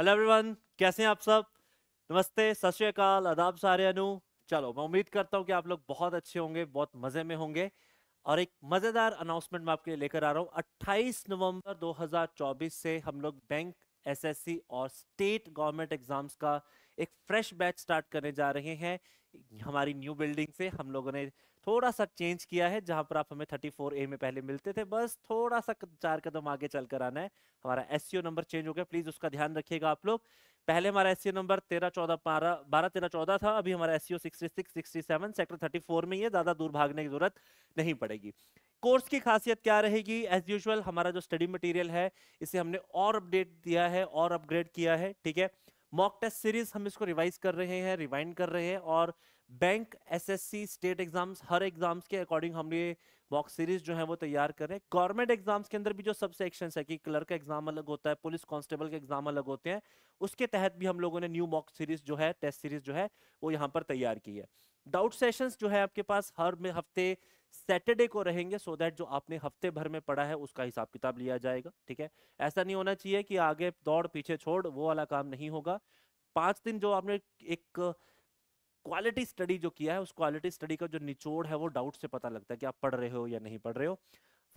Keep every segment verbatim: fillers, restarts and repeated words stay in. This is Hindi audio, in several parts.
हेलो एवरीवन, कैसे हैं आप सब। नमस्ते, सत श्री अकाल, आदाब, सारे अनु। चलो, मैं उम्मीद करता हूं कि आप लोग बहुत अच्छे होंगे, बहुत मज़े में होंगे। और एक मज़ेदार अनाउंसमेंट मैं आपके लिए लेकर आ रहा हूं। अट्ठाईस नवंबर दो हज़ार चौबीस से हम लोग बैंक, एसएससी और स्टेट गवर्नमेंट एग्जाम्स का एक फ्रेश बैच स्टार्ट करने जा रहे हैं। हमारी न्यू बिल्डिंग से हम लोगों ने थोड़ा सा चेंज किया है। जहां पर आप हमें थर्टी फोर ए में पहले मिलते थे, बस थोड़ा सा चार कदम आगे चल कर आना है। हमारा एससीओ नंबर चेंज हो गया, प्लीज उसका ध्यान रखिएगा आप लोग। पहले हमारा एससीओ नंबर तेरह चौदह बारह तेरह चौदह था, अभी हमारा SCO sixty six sixty seven sector thirty four में ही है। ज्यादा दूर भागने की जरूरत नहीं पड़ेगी। कोर्स की खासियत क्या रहेगी, एज यूजुअल हमारा जो स्टडी मटेरियल है इसे हमने और अपडेट दिया है और अपग्रेड किया है। ठीक है, मॉक टेस्ट सीरीज हम इसको रिवाइज कर रहे हैं, रिवाइंड कर रहे हैं। और बैंक, एसएससी, स्टेट एग्जाम्स, हर एग्जाम्स के अकॉर्डिंग हम ये मॉक सीरीज जो है वो तैयार कर रहे हैं। गवर्नमेंट एग्जाम्स के अंदर भी जो सब सेक्शन है कि क्लर्क का एग्जाम अलग होता है, पुलिस कांस्टेबल के एग्जाम अलग होते हैं, उसके तहत भी हम लोगों ने न्यू मॉक सीरीज जो है, टेस्ट सीरीज जो है वो यहाँ पर तैयार की है। डाउट सेशंस जो है आपके पास हर हफ्ते सैटरडे को रहेंगे, सो so दैट जो आपने हफ्ते भर में पढ़ा है उसका हिसाब किताब लिया जाएगा। ठीक है, ऐसा नहीं होना चाहिए कि आगे दौड़ पीछे छोड़, वो वाला काम नहीं होगा। पाँच दिन जो आपने एक क्वालिटी स्टडी जो किया है, उस क्वालिटी स्टडी का जो निचोड़ है वो डाउट से पता लगता है कि आप पढ़ रहे हो या नहीं पढ़ रहे हो।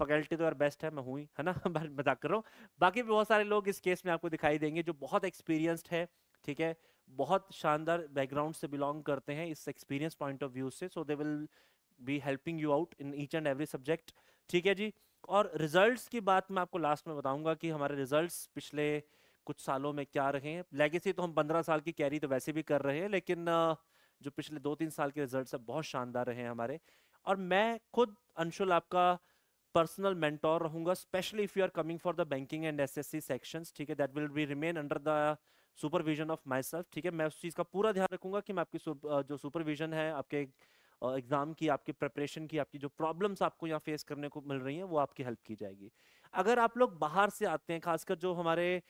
फैकल्टी तो यार बेस्ट है, मैं हूँ ही, है ना, मजाक कर रहा हूँ। बाकी बहुत सारे लोग इस केस में आपको दिखाई देंगे जो बहुत एक्सपीरियंस्ड है, ठीक है, बहुत शानदार बैकग्राउंड से बिलोंग करते हैं इस एक्सपीरियंस पॉइंट ऑफ व्यू से। So they will be helping you out in each and every subject. ठीक है जी। और रिजल्ट्स की बात मैं आपको लास्ट में बताऊंगा कि हमारे रिजल्ट्स पिछले कुछ सालों में क्या रहे हैं। लेगेसी तो हम पंद्रह साल की कैरी तो वैसे भी कर रहे हैं, लेकिन जो पिछले दो तीन साल के रिजल्ट्स सब बहुत शानदार रहे हैं हमारे। और मैं खुद अंशुल आपका पर्सनल मेंटोर रहूंगा, specially if you are coming for the banking and SSC sections. ठीक है, that will be remain under the supervision of myself. ठीक है, मैं उस चीज़ का पूरा ध्यान रखूंगा कि मैं आपकी जो सुपरविजन है, आपके एग्जाम की, आपकी प्रिपरेशन की, आपकी जो प्रॉब्लम्स आपको यहाँ फेस करने को मिल रही हैं, वो आपकी हेल्प की जाएगी। अगर आप लोग बाहर से आते हैं, खासकर जो हमारे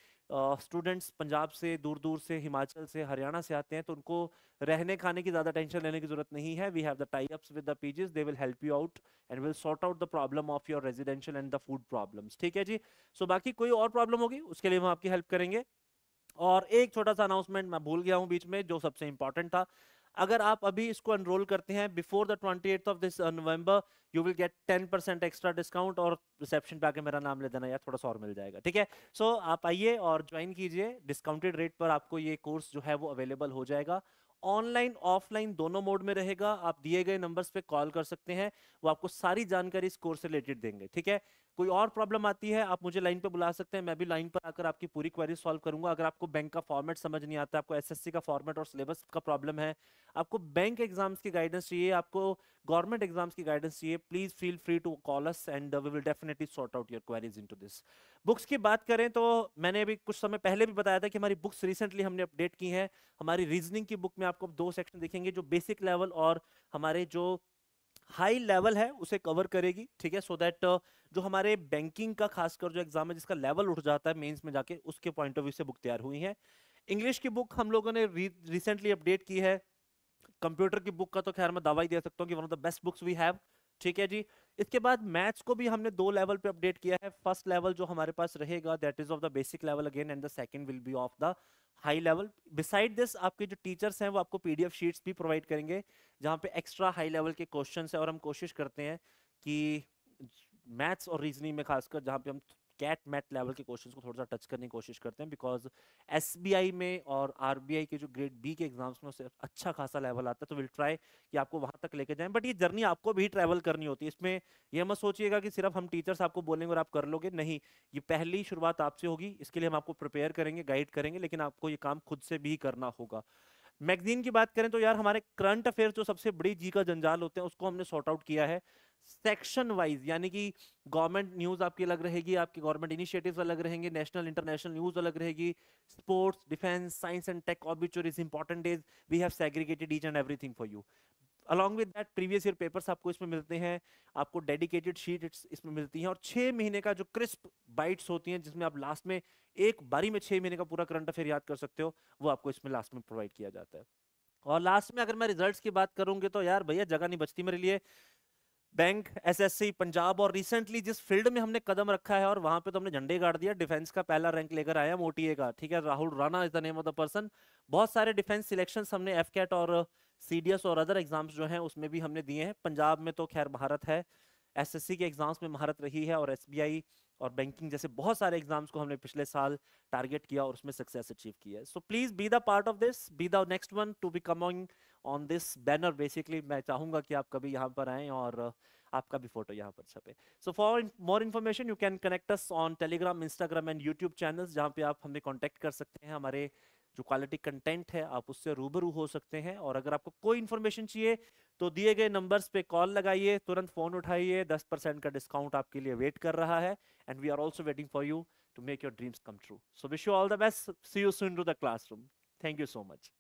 स्टूडेंट्स पंजाब से, दूर दूर से, हिमाचल से, हरियाणा से आते हैं, तो उनको रहने खाने की ज़्यादा टेंशन लेने की जरूरत नहीं है। We have the tie ups with the PGs, they will help you out and will sort out the problem of your residential and the food problems. ठीक है जी। सो बाकी कोई और प्रॉब्लम होगी उसके लिए हम आपकी हेल्प करेंगे। और एक छोटा सा अनाउंसमेंट मैं भूल गया हूँ बीच में, जो सबसे इंपॉर्टेंट था। अगर आप अभी इसको एनरोल करते हैं before the twenty eighth of this November, you will get ten percent extra discount. और रिसेप्शन पे आके मेरा नाम ले देना यार, थोड़ा सा और मिल जाएगा। ठीक है, सो so, आप आइए और ज्वाइन कीजिए। डिस्काउंटेड रेट पर आपको ये कोर्स जो है वो अवेलेबल हो जाएगा। ऑनलाइन ऑफलाइन दोनों मोड में रहेगा। आप दिए गए नंबर्स पे कॉल कर सकते हैं, वो आपको सारी जानकारी इस कोर्स से रिलेटेड देंगे। ठीक है, कोई और प्रॉब्लम आती है आप मुझे लाइन पे बुला सकते हैं, मैं भी लाइन पर आकर आपकी पूरी क्वेरी सॉल्व करूंगा। अगर आपको बैंक का फॉर्मेट समझ नहीं आता, आपको एसएससी का फॉर्मेट और सिलेबस का प्रॉब्लम है, आपको बैंक एग्जाम्स की गाइडेंस चाहिए, आपको गवर्नमेंट एग्जाम्स की गाइडेंस चाहिए, please feel free to call us and we will definitely sort out your queries into this. Books की बात करें तो मैंने अभी कुछ समय पहले भी बताया था कि हमारी बुक्स रिसेंटली हमने अपडेट की हैं। हमारी रीजनिंग की बुक में आपको दो सेक्शन दिखेंगे, जो बेसिक लेवल और हमारे जो हाई लेवल है उसे कवर करेगी। ठीक है, सो so दैट जो हमारे बैंकिंग का खासकर जो एग्जाम है जिसका लेवल उठ जाता है मेंस में जाके, उसके पॉइंट ऑफ व्यू से बुक तैयार हुई है। इंग्लिश की बुक हम लोगों ने रिसेंटली अपडेट की है। कंप्यूटर की बुक का तो खैर मैं दावा ही दे सकता हूँ कि one of the best books we have. ठीक है जी। इसके बाद मैथ्स को भी हमने दो लेवल पे अपडेट किया है। फर्स्ट लेवल जो हमारे पास रहेगा that is of the basic level again and the second will be of the high level. Beside this आपके जो टीचर्स हैं वो आपको पीडीएफ शीट्स भी प्रोवाइड करेंगे जहाँ पे एक्स्ट्रा हाई लेवल के क्वेश्चन है। और हम कोशिश करते हैं कि मैथ्स और रीजनिंग में खासकर जहाँ पे हम कैट मैट लेवल के क्वेश्चंस को थोड़ा सा टच करने की कोशिश करते हैं, बिकॉज एसबीआई में और आरबीआई के जो ग्रेड बी के एग्जाम्स में उससे अच्छा खासा लेवल आता है। तो विल ट्राई कि आपको वहां तक लेके जाएं, बट ये जर्नी आपको भी ट्रैवल करनी होती है। इसमें यह मत सोचिएगा कि सिर्फ हम टीचर्स आपको बोलेंगे और आप कर लोगे, नहीं, ये पहली शुरुआत आपसे होगी। इसके लिए हम आपको प्रिपेयर करेंगे, गाइड करेंगे, लेकिन आपको ये काम खुद से भी करना होगा। मैगजीन की बात करें तो यार हमारे करंट अफेयर जो सबसे बड़ी जी का जंजाल होते हैं उसको हमने सॉर्ट आउट किया है सेक्शन वाइज, यानी कि गवर्नमेंट न्यूज़ आपकी अलग रहेगी, आपके गवर्नमेंट इनिशिएटिव्स अलग रहेंगे, नेशनल इंटरनेशनल न्यूज़ अलग रहेगी, sports, defence, science and tech, obviously important days, we have segregated each and everything for you. Along with that previous year papers आपको इसमें मिलते हैं, आपको डेडिकेटेड शीट्स इसमें मिलती हैं, और छः महीने का जो क्रिस्प बाइट्स होती हैं जिसमें आप लास्ट में एक बारी में छः महीने का पूरा करंट अफेयर याद कर सकते हो, वो आपको इसमें लास्ट में प्रोवाइड किया जाता है। और लास्ट में अगर मैं रिजल्ट्स की बात करूँगी तो यार भैया जगह नहीं बचती मेरे लिए। बैंक, एसएससी पंजाब और रिसेंटली जिस फील्ड में हमने कदम रखा है और वहां पे तो हमने झंडे गाड़ दिया, डिफेंस का पहला रैंक लेकर आया मोटीए का, ठीक है, Rahul Rana is the name of the person. बहुत सारे डिफेंस सिलेक्शंस हमने एफकैट और सीडीएस और अदर एग्जाम्स जो हैं उसमें भी हमने दिए हैं। पंजाब में तो खैर महारत है, एसएससी के एग्जाम्स में महारत रही है और एसबीआई और बैंकिंग जैसे बहुत सारे एग्जाम्स को हमने पिछले साल टारगेट किया और उसमें सक्सेस अचीव किया है। So please be the part of this, be the next one to be coming on this banner. Basically मैं चाहूंगा कि आप कभी यहाँ पर आएँ और आपका भी फोटो यहाँ पर छपे। So for more information you can connect us on Telegram, Instagram and YouTube channels, जहाँ पे आप हमें कॉन्टेक्ट कर सकते हैं। हमारे जो क्वालिटी कंटेंट है आप उससे रूबरू हो सकते हैं। और अगर आपको कोई इन्फॉर्मेशन चाहिए तो दिए गए नंबर्स पे कॉल लगाइए, तुरंत फोन उठाइए, दस परसेंट का डिस्काउंट आपके लिए वेट कर रहा है। And we are also waiting for you to make your dreams come true. So wish you all the best, see you soon to the classroom. Thank you so much.